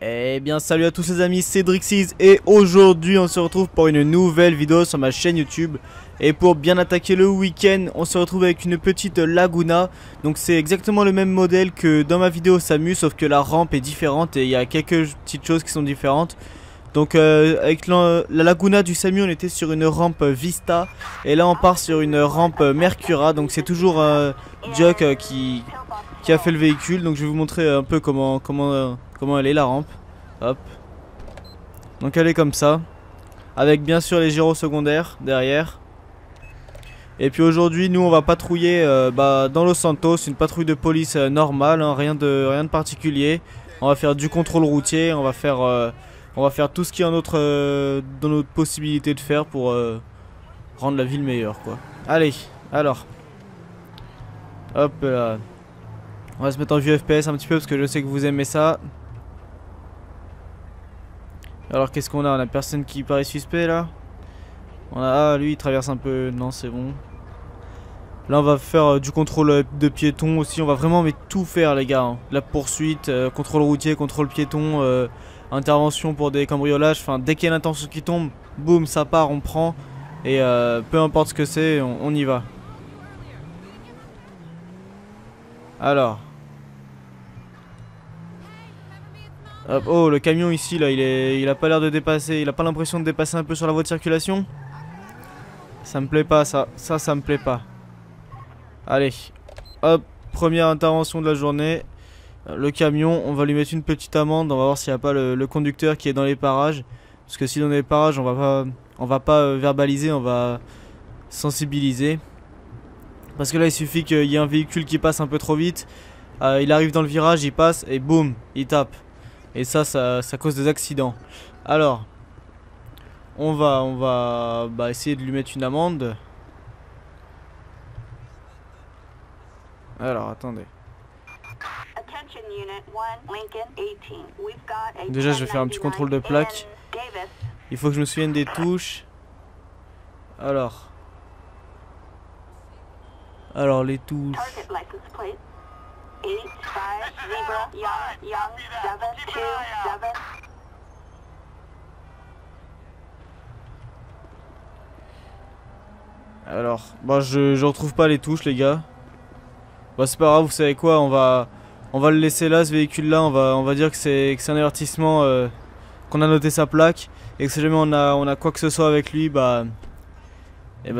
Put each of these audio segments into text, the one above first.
Eh bien salut à tous les amis, c'est Drixiz et aujourd'hui on se retrouve pour une nouvelle vidéo sur ma chaîne YouTube. Et pour bien attaquer le week-end, on se retrouve avec une petite Laguna. Donc c'est exactement le même modèle que dans ma vidéo Samu, sauf que la rampe est différente et il y a quelques petites choses qui sont différentes. Donc avec la Laguna du Samu, on était sur une rampe Vista et là on part sur une rampe Mercura. Donc c'est toujours Jock qui a fait le véhicule. Donc je vais vous montrer un peu comment elle est la rampe. Hop. Donc elle est comme ça, avec bien sûr les gyros secondaires derrière. Et puis aujourd'hui nous on va patrouiller dans Los Santos, une patrouille de police normale, hein, rien de particulier. On va faire du contrôle routier, on va faire tout ce qui est en dans notre possibilité de faire pour rendre la ville meilleure quoi. Allez, alors. Hop là. On va se mettre en vue FPS un petit peu parce que je sais que vous aimez ça. Alors qu'est-ce qu'on a? On a personne qui paraît suspect là. On a... Ah lui il traverse un peu... Non c'est bon. Là on va faire du contrôle de piétons aussi. On va vraiment mais tout faire les gars hein. La poursuite, contrôle routier, contrôle piéton, intervention pour des cambriolages. Enfin dès qu'il y a l'intention qui tombe, boum ça part, on prend. Et peu importe ce que c'est, on y va. Alors... Oh le camion ici là il a pas l'air de dépasser, il a pas l'impression de dépasser un peu sur la voie de circulation. Ça me plaît pas ça, ça me plaît pas. Allez, hop, première intervention de la journée. Le camion, on va lui mettre une petite amende, on va voir s'il n'y a pas le conducteur qui est dans les parages. Parce que si dans les parages on va pas verbaliser, on va sensibiliser. Parce que là il suffit qu'il y ait un véhicule qui passe un peu trop vite, il arrive dans le virage, il passe et boum, il tape. Et ça cause des accidents. Alors, on va essayer de lui mettre une amende. Alors, attendez. Déjà, je vais faire un petit contrôle de plaque. Il faut que je me souvienne des touches. Alors les touches. Alors, bah je retrouve pas les touches les gars. Bah c'est pas grave, vous savez quoi, on va le laisser là ce véhicule là, on va dire que c'est un avertissement, qu'on a noté sa plaque et que si jamais on a quoi que ce soit avec lui, bah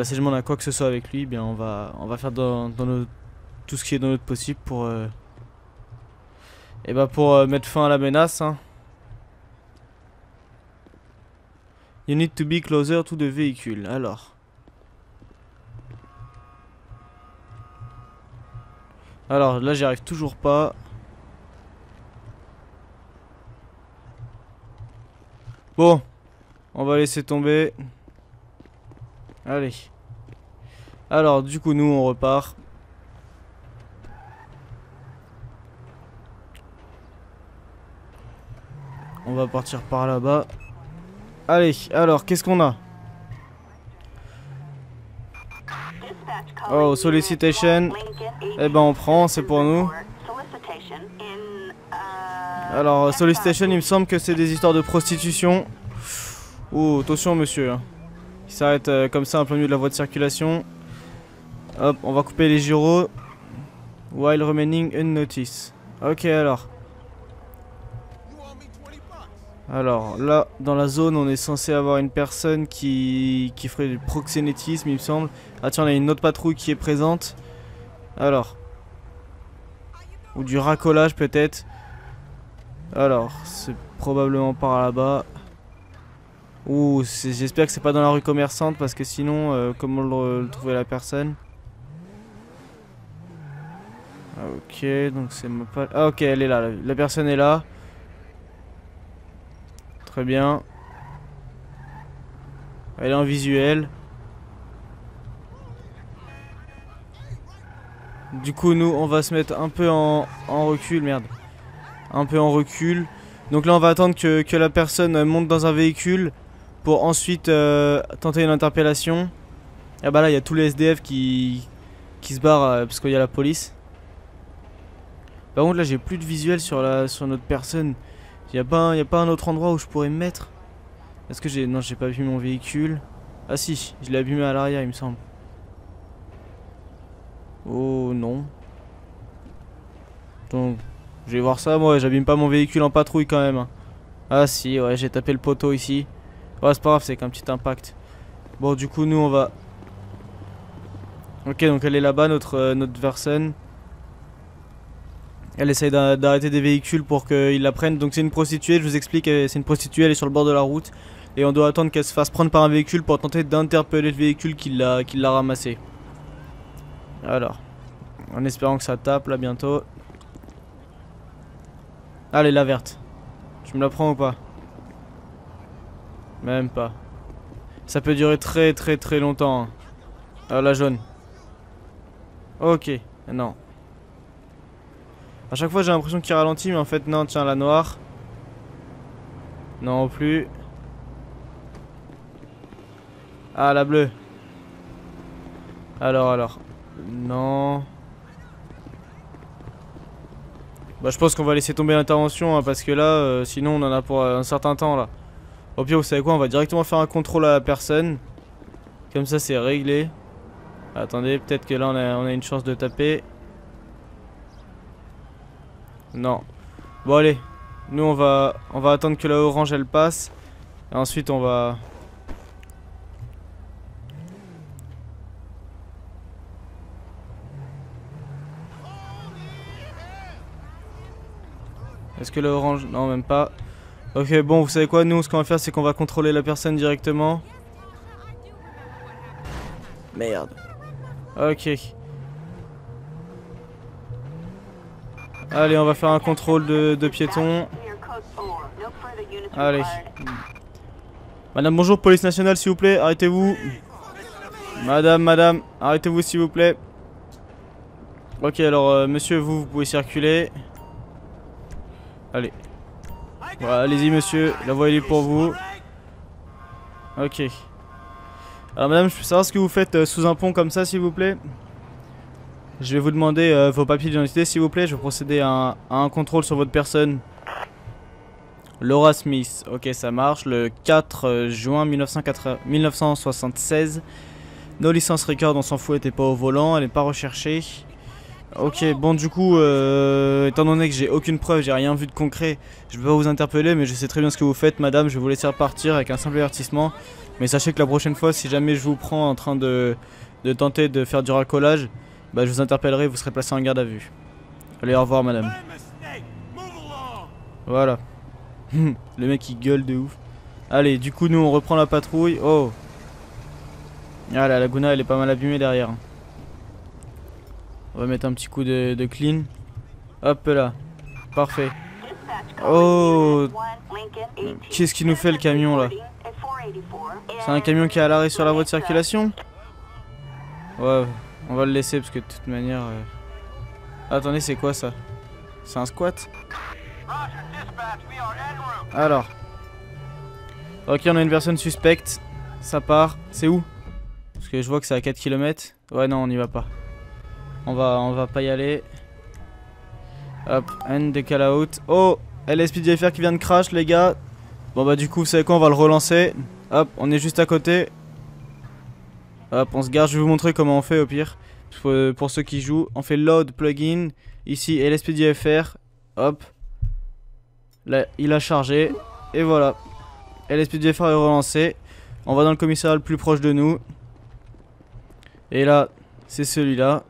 si jamais on a quoi que ce soit avec lui, bien on va faire tout ce qui est dans notre possible pour pour mettre fin à la menace hein. You need to be closer to the véhicule. Alors là j'y arrive toujours pas. Bon, on va laisser tomber. Allez. Alors du coup nous on repart. On va partir par là-bas. Allez, alors, qu'est-ce qu'on a? Oh, sollicitation. Eh ben, on prend, c'est pour nous. Alors, sollicitation, il me semble que c'est des histoires de prostitution. Oh, attention, monsieur. Il s'arrête comme ça, en plein milieu de la voie de circulation. Hop, on va couper les gyros. While remaining unnoticed. Ok, alors. Alors là, dans la zone, on est censé avoir une personne qui ferait du proxénétisme, il me semble. Ah tiens, on a une autre patrouille qui est présente. Alors. Ou du racolage peut-être. Alors, c'est probablement par là-bas. Ouh, j'espère que c'est pas dans la rue commerçante parce que sinon, comment le trouver la personne? Ok, donc c'est pas... Ah ok, elle est là, la personne est là. Très bien. Elle est en visuel. Du coup nous on va se mettre un peu en recul. Merde. Un peu en recul. Donc là on va attendre que la personne monte dans un véhicule pour ensuite tenter une interpellation. Ah bah là il y a tous les SDF qui se barrent parce qu'il y a la police. Par contre là j'ai plus de visuel sur notre personne. Y a pas un autre endroit où je pourrais me mettre? Est-ce que j'ai... Non, j'ai pas abîmé mon véhicule. Ah si, je l'ai abîmé à l'arrière, il me semble. Oh non. Donc, je vais voir ça, moi, j'abîme pas mon véhicule en patrouille quand même. Ah si, ouais, j'ai tapé le poteau ici. Ouais, c'est pas grave, c'est qu'un petit impact. Bon, du coup, nous, on va... Ok, donc elle est là-bas, notre personne. Elle essaye d'arrêter des véhicules pour qu'ils la prennent. Donc c'est une prostituée, je vous explique, c'est une prostituée, elle est sur le bord de la route. Et on doit attendre qu'elle se fasse prendre par un véhicule pour tenter d'interpeller le véhicule qui l'a ramassé. Alors, en espérant que ça tape là bientôt. Allez, la verte. Tu me la prends ou pas? Même pas. Ça peut durer très très très longtemps. Ah, la jaune. Ok, non. À chaque fois j'ai l'impression qu'il ralentit, mais en fait non, tiens, la noire. Non plus. Ah, la bleue. Alors. Non. Bah, je pense qu'on va laisser tomber l'intervention, hein, parce que là, sinon on en a pour un certain temps là. Au pire, vous savez quoi, on va directement faire un contrôle à la personne. Comme ça, c'est réglé. Attendez, peut-être que là on a une chance de taper. Non. Bon, allez. Nous, on va attendre que la orange elle passe. Et ensuite, on va. Est-ce que l'orange... Non, même pas. Ok, bon, vous savez quoi? Nous, ce qu'on va faire, c'est qu'on va contrôler la personne directement. Merde. Ok. Allez, on va faire un contrôle de piétons. Allez. Madame, bonjour, Police Nationale, s'il vous plaît, arrêtez-vous. Madame, arrêtez-vous, s'il vous plaît. Ok, alors, monsieur, vous pouvez circuler. Allez. Voilà, allez-y, monsieur. La voie, elle est pour vous. Ok. Alors, madame, je peux savoir ce que vous faites sous un pont comme ça, s'il vous plaît? Je vais vous demander vos papiers d'identité, s'il vous plaît. Je vais procéder à un contrôle sur votre personne. Laura Smith. Ok, ça marche. Le 4 juin 1976. Nos licences record, on s'en fout, n'était pas au volant. Elle n'est pas recherchée. Ok, bon, du coup, étant donné que j'ai aucune preuve, j'ai rien vu de concret, je ne vais pas vous interpeller, mais je sais très bien ce que vous faites, madame. Je vais vous laisser repartir avec un simple avertissement. Mais sachez que la prochaine fois, si jamais je vous prends en train de tenter de faire du racolage, bah, je vous interpellerai, vous serez placé en garde à vue. Allez, au revoir, madame. Voilà. Le mec, il gueule de ouf. Allez, du coup, nous, on reprend la patrouille. Oh. Ah, la Laguna, elle est pas mal abîmée derrière. On va mettre un petit coup de clean. Hop là. Parfait. Oh. Qu'est-ce qu'il nous fait le camion là? C'est un camion qui est à l'arrêt sur la voie de circulation? Ouais, on va le laisser parce que de toute manière... Attendez, c'est quoi ça? C'est un squat? Alors. Ok, on a une personne suspecte. Ça part. C'est où? Parce que je vois que c'est à 4 km. Ouais, non, on n'y va pas. On va pas y aller. Hop, end de call out. Oh, LSPDFR qui vient de crash, les gars. Bon, bah, du coup, vous savez quoi, on va le relancer. Hop, on est juste à côté. Hop, on se garde. Je vais vous montrer comment on fait au pire. Pour ceux qui jouent, on fait load plugin. Ici, LSPDFR. Hop. Là, il a chargé. Et voilà. LSPDFR est relancé. On va dans le commissariat le plus proche de nous. Et là, c'est celui-là.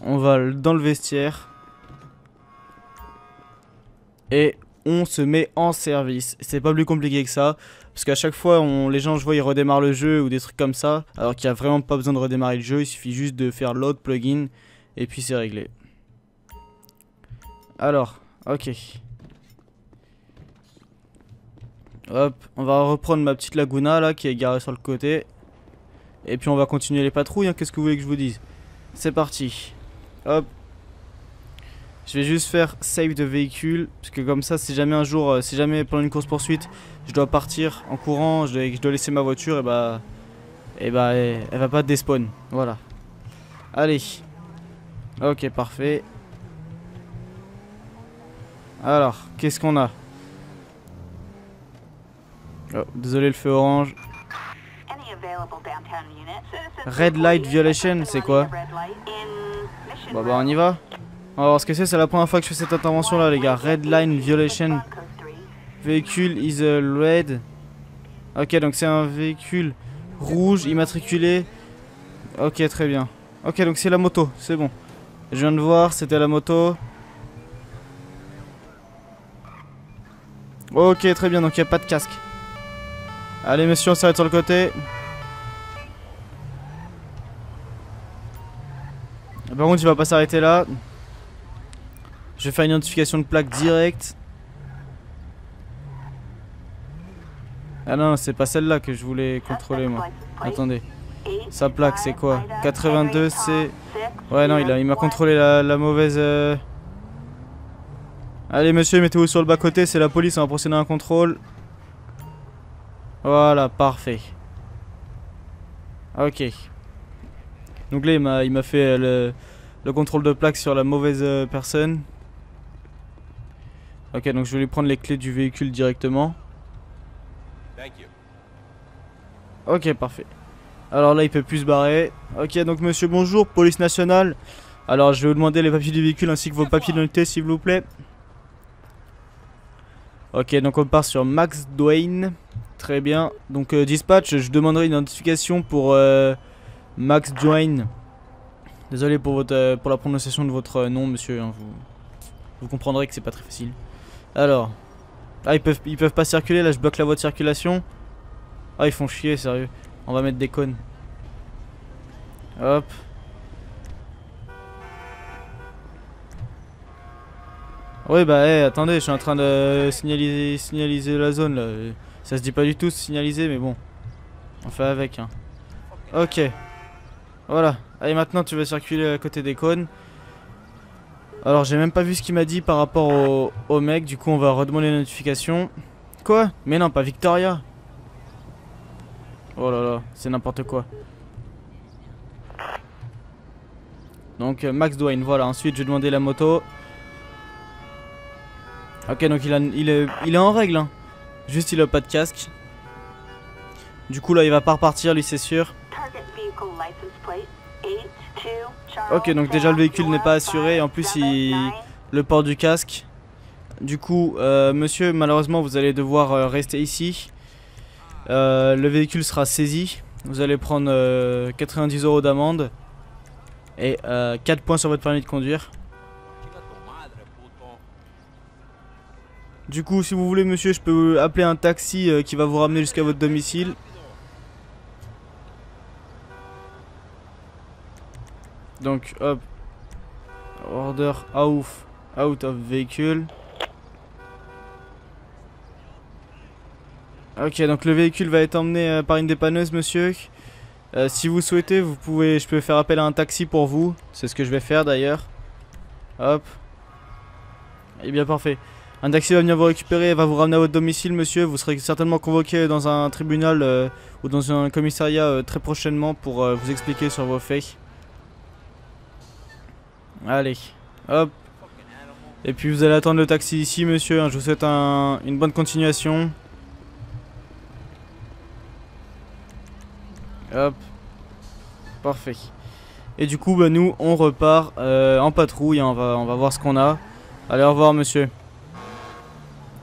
On va dans le vestiaire. Et on se met en service. C'est pas plus compliqué que ça. Parce qu'à chaque fois, les gens, je vois, ils redémarrent le jeu ou des trucs comme ça. Alors qu'il n'y a vraiment pas besoin de redémarrer le jeu. Il suffit juste de faire l'autre plugin. Et puis c'est réglé. Alors, ok. Hop, on va reprendre ma petite Laguna là qui est garée sur le côté. Et puis on va continuer les patrouilles. Hein. Qu'est-ce que vous voulez que je vous dise? C'est parti. Hop. Je vais juste faire save de véhicule. Parce que comme ça, si jamais un jour, si jamais pendant une course poursuite, je dois partir en courant, je dois laisser ma voiture, et bah elle va pas despawn. Voilà. Allez. Ok, parfait. Alors, qu'est-ce qu'on a? Oh, désolé le feu orange. Red light violation, c'est quoi? Bah on y va. On va voir ce que c'est. C'est la première fois que je fais cette intervention là les gars. Red line violation. Véhicule is red. Ok, donc c'est un véhicule rouge immatriculé. Ok, très bien. Ok, donc c'est la moto, c'est bon. Je viens de voir, c'était la moto. Ok, très bien, donc il n'y a pas de casque. Allez messieurs, on s'arrête sur le côté. Par contre, il va pas s'arrêter là. Je vais faire une identification de plaque directe. Ah non, c'est pas celle-là que je voulais contrôler moi. Attendez. Sa plaque, c'est quoi? 82, c'est... Ouais, non, il m'a contrôlé la mauvaise... Allez, monsieur, mettez-vous sur le bas-côté. C'est la police, on va procéder à un contrôle. Voilà, parfait. Ok. Donc là, il m'a fait le contrôle de plaque sur la mauvaise personne. Ok, donc je vais lui prendre les clés du véhicule directement. Ok, parfait. Alors là, il peut plus se barrer. Ok, donc monsieur, bonjour, police nationale. Alors, je vais vous demander les papiers du véhicule ainsi que vos papiers d'identité, s'il vous plaît. Ok, donc on part sur Max Dwayne. Très bien. Donc, dispatch, je demanderai une identification pour Max Dwayne. Désolé pour la prononciation de votre nom, monsieur. Hein, vous comprendrez que c'est pas très facile. Alors. Ah, ils peuvent pas circuler. Là, je bloque la voie de circulation. Ah, ils font chier, sérieux. On va mettre des cônes. Hop. Oui, bah, hey, attendez, je suis en train de signaliser la zone, là. Ça se dit pas du tout signaliser, mais bon. On fait avec, hein. Ok. Voilà. Allez, maintenant, tu vas circuler à côté des cônes. Alors, j'ai même pas vu ce qu'il m'a dit par rapport au mec. Du coup, on va redemander la notification. Quoi? Mais non, pas Victoria. Oh là là, c'est n'importe quoi. Donc Max Dwayne, voilà. Ensuite, je vais demander la moto. Ok, donc il est en règle. Hein. Juste, il a pas de casque. Du coup, là, il va pas repartir, lui, c'est sûr. Ok, donc déjà, le véhicule n'est pas assuré. En plus, le port du casque. Du coup, monsieur, malheureusement, vous allez devoir rester ici. Le véhicule sera saisi. Vous allez prendre 90 € d'amende et 4 points sur votre permis de conduire. Du coup, si vous voulez, monsieur, je peux appeler un taxi qui va vous ramener jusqu'à votre domicile. Donc, hop, order out of véhicule. Ok, donc le véhicule va être emmené par une dépanneuse, monsieur. Si vous souhaitez, je peux faire appel à un taxi pour vous. C'est ce que je vais faire d'ailleurs. Hop. Eh bien, parfait. Un taxi va venir vous récupérer et va vous ramener à votre domicile, monsieur. Vous serez certainement convoqué dans un tribunal ou dans un commissariat très prochainement pour vous expliquer sur vos faits. Allez, hop. Et puis vous allez attendre le taxi ici, monsieur. Je vous souhaite une bonne continuation. Hop, parfait. Et du coup, bah, nous, on repart en patrouille. Hein, on va voir ce qu'on a. Allez, au revoir, monsieur.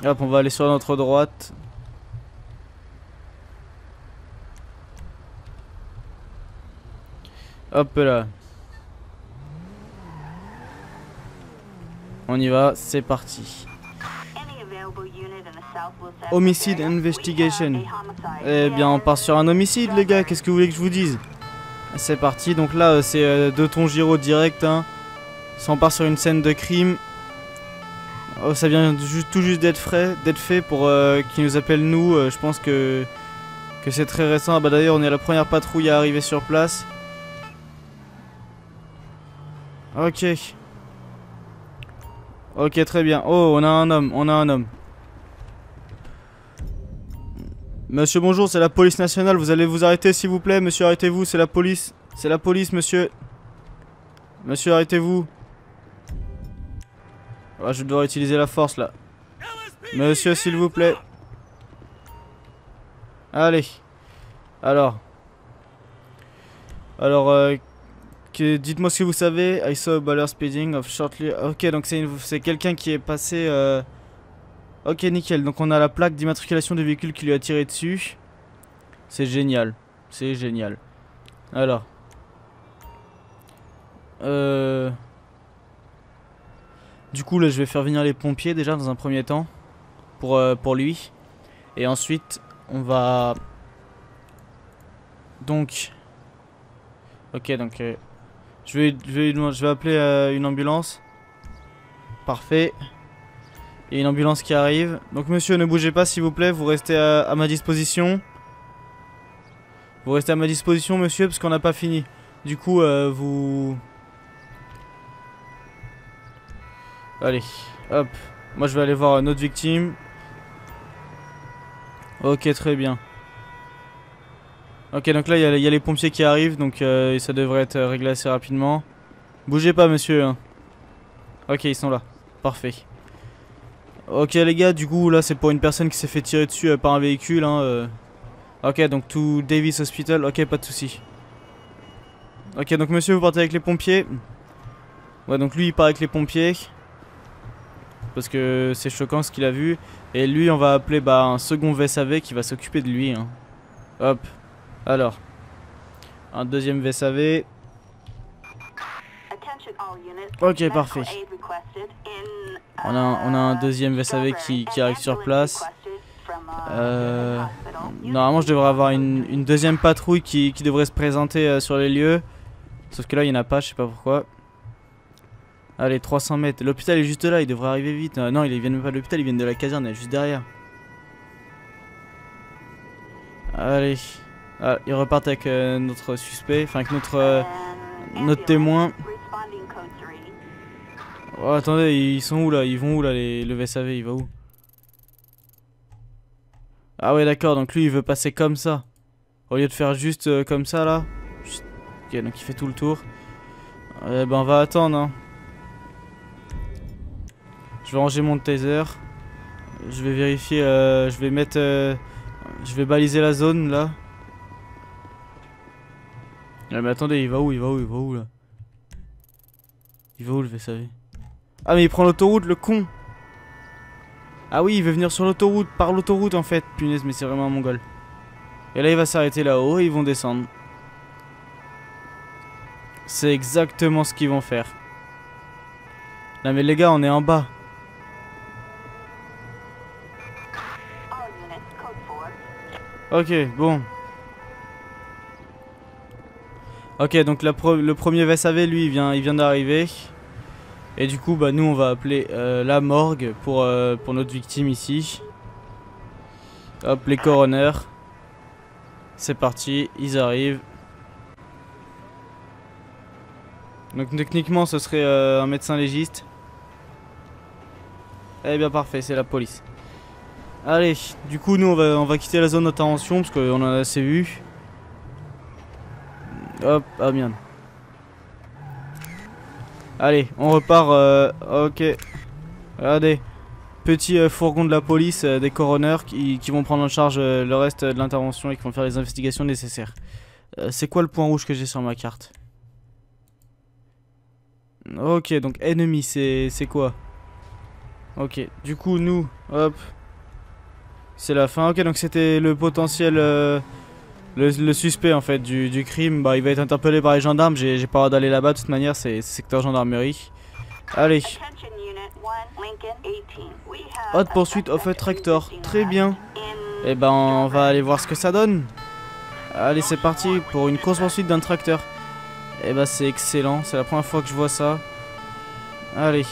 Hop, on va aller sur notre droite. Hop là. On y va, c'est parti. Homicide investigation. Eh bien, on part sur un homicide, les gars. Qu'est-ce que vous voulez que je vous dise? C'est parti. Donc là, c'est De Ton Giro direct. Hein. Ça, on part sur une scène de crime. Oh, ça vient tout juste d'être fait pour qu'ils nous appellent nous. Je pense que c'est très récent. Ah, bah d'ailleurs, on est la première patrouille à arriver sur place. Ok. Ok, très bien. Oh, on a un homme. Monsieur, bonjour, c'est la police nationale. Vous allez vous arrêter, s'il vous plaît. Monsieur, arrêtez-vous, c'est la police. C'est la police, monsieur. Monsieur, arrêtez-vous. Oh, je vais devoir utiliser la force, là. Monsieur, s'il vous plaît. Allez. Alors, dites-moi ce que vous savez. I saw a baller speeding of shortly. Ok, donc c'est quelqu'un qui est passé. Ok, nickel. Donc on a la plaque d'immatriculation du véhicule qui lui a tiré dessus. C'est génial. C'est génial. Alors. Du coup, là, je vais faire venir les pompiers déjà dans un premier temps. Pour lui. Et ensuite, on va. Donc. Ok, donc. Je vais appeler une ambulance. Parfait. Et une ambulance qui arrive. Donc monsieur, ne bougez pas s'il vous plaît, vous restez à ma disposition. Vous restez à ma disposition monsieur, parce qu'on n'a pas fini. Du coup, Allez, hop. Moi je vais aller voir notre victime. Ok, très bien. Ok, donc là il y a les pompiers qui arrivent, donc ça devrait être réglé assez rapidement. Bougez pas monsieur, hein. Ok, ils sont là, parfait. Ok les gars, du coup là c'est pour une personne qui s'est fait tirer dessus par un véhicule hein, Ok, donc tout Davis Hospital, ok, pas de soucis. Ok, donc monsieur vous partez avec les pompiers. Ouais, donc lui il part avec les pompiers. Parce que c'est choquant ce qu'il a vu. Et lui on va appeler un second VSAV qui va s'occuper de lui hein. Hop, alors. Un deuxième VSAV. Ok, parfait. On a un deuxième VSAV qui arrive sur place. Normalement je devrais avoir une deuxième patrouille qui devrait se présenter sur les lieux. Sauf que là il n'y en a pas, je sais pas pourquoi. Allez, 300 mètres. L'hôpital est juste là, il devrait arriver vite. Non, ils viennent même pas de l'hôpital, ils viennent de la caserne, elle est juste derrière. Allez. Ah, ils repartent avec notre suspect, enfin avec notre témoin. Oh, attendez, ils sont où là? Ils vont où là le VSAV? Il va où? Ah ouais d'accord, donc lui il veut passer comme ça. Au lieu de faire juste comme ça là. Ok, donc il fait tout le tour. On va attendre hein. Je vais ranger mon taser. Je vais vérifier, je vais baliser la zone là. Ah, mais attendez, il va où là? Il va où le VSAV? Ah mais il prend l'autoroute le con. Ah oui il veut venir sur l'autoroute, par l'autoroute en fait. Punaise mais c'est vraiment un mongol. Et là il va s'arrêter là-haut et ils vont descendre. C'est exactement ce qu'ils vont faire. Non mais les gars on est en bas. Ok bon. Ok donc le premier VSAV lui il vient d'arriver. Et du coup, nous on va appeler la morgue pour notre victime ici. Hop, les coroners. C'est parti, ils arrivent. Donc techniquement, ce serait un médecin légiste. Eh bien parfait, c'est la police. Allez, du coup, nous on va quitter la zone d'intervention parce qu'on en a assez vu. Hop, ah bien. Allez, on repart, ok. Regardez, petit fourgon de la police, des coroners qui vont prendre en charge le reste de l'intervention et qui vont faire les investigations nécessaires. C'est quoi le point rouge que j'ai sur ma carte? Ok, donc ennemi, c'est quoi? Ok, du coup nous, hop, c'est la fin. Ok, donc c'était le potentiel, le suspect en fait du crime. Il va être interpellé par les gendarmes. J'ai pas hâte d'aller là-bas de toute manière, c'est secteur gendarmerie. Allez. Haute poursuite au feu tractor. Très bien. Et on va aller voir ce que ça donne. Allez c'est parti pour une course poursuite d'un tracteur. Et c'est excellent, c'est la première fois que je vois ça. Allez.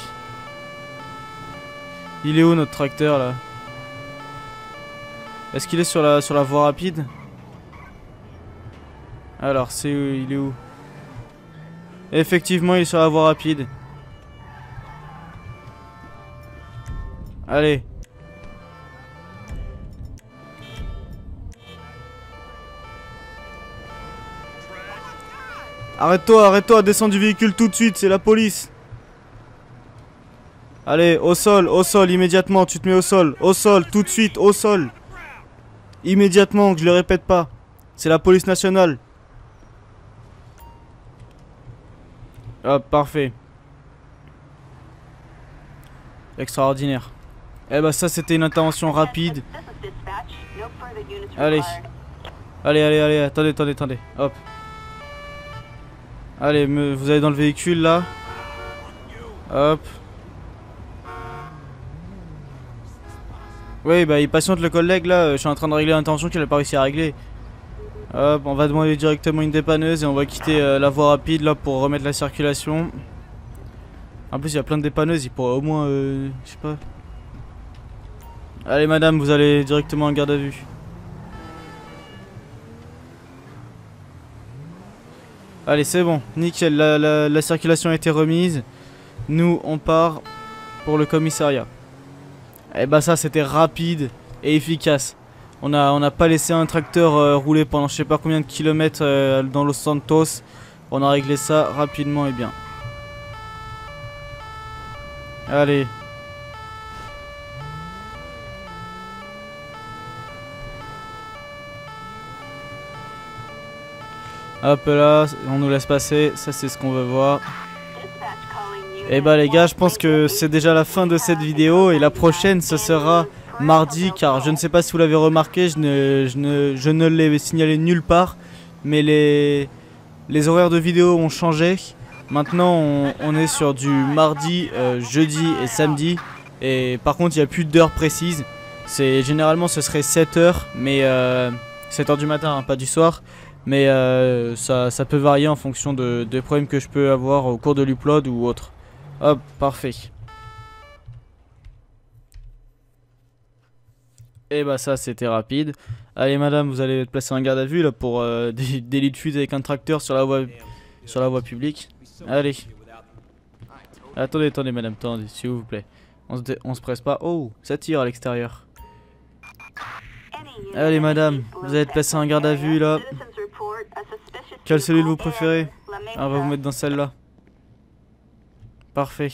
Il est où notre tracteur là? Est-ce qu'il est sur la voie rapide? Alors, il est où? Effectivement, il est sur la voie rapide. Allez. Arrête-toi, descends du véhicule tout de suite, c'est la police. Allez, au sol, immédiatement, tu te mets au sol, tout de suite, au sol. Immédiatement, que je le répète pas. C'est la police nationale. Hop, parfait. Extraordinaire. Eh ben ça, c'était une intervention rapide. Allez. Allez, allez, allez, attendez, attendez, attendez. Hop. Allez, vous allez dans le véhicule, là. Hop. Oui, bah il patiente le collègue, là. Je suis en train de régler l'intervention qu'il n'a pas réussi à régler. Hop, on va demander directement une dépanneuse et on va quitter la voie rapide, là, pour remettre la circulation. En plus, il y a plein de dépanneuses, il pourrait au moins... je sais pas... Allez, madame, vous allez directement en garde à vue. Allez, c'est bon, nickel, la circulation a été remise. Nous, on part pour le commissariat. Et bah ça, c'était rapide et efficace. On a pas laissé un tracteur rouler pendant je sais pas combien de kilomètres dans Los Santos. On a réglé ça rapidement et bien. Allez. Hop là, on nous laisse passer, ça c'est ce qu'on veut voir. Et bah les gars, je pense que c'est déjà la fin de cette vidéo et la prochaine ce sera mardi, car je ne sais pas si vous l'avez remarqué, je ne l'ai signalé nulle part, mais les horaires de vidéo ont changé. Maintenant on est sur du mardi, jeudi et samedi, et par contre il n'y a plus d'heures précises. Généralement ce serait 7h, mais 7h du matin, hein, pas du soir. Mais ça peut varier en fonction des problèmes que je peux avoir au cours de l'upload ou autre. Hop, parfait. Et bah ça c'était rapide. Allez madame, vous allez être placée en garde à vue là pour délit de fuite avec un tracteur sur la voie publique. Allez. Attendez, attendez madame, attendez, s'il vous plaît. On se presse pas. Oh, ça tire à l'extérieur. Allez madame, vous allez être placée en garde à vue là. Quelle cellule vous préférez? On va vous mettre dans celle-là. Parfait.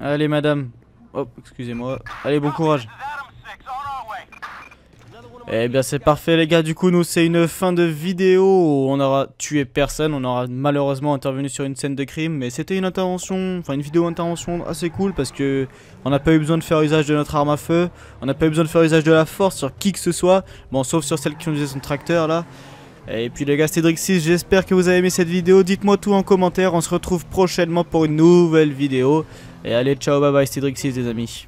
Allez madame. Oh, excusez-moi. Allez, bon courage. Eh bien c'est parfait les gars, du coup nous c'est une fin de vidéo. On aura tué personne, on aura malheureusement intervenu sur une scène de crime. Mais c'était une intervention, enfin une vidéo intervention assez cool, parce que on n'a pas eu besoin de faire usage de notre arme à feu. On n'a pas eu besoin de faire usage de la force sur qui que ce soit. Bon, sauf sur celle qui conduisait son tracteur là. Et puis les gars, c'était Drixiz, j'espère que vous avez aimé cette vidéo. Dites-moi tout en commentaire, on se retrouve prochainement pour une nouvelle vidéo. Et allez, ciao, bye bye, c'était Drixiz les amis.